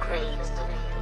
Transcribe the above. graves to me.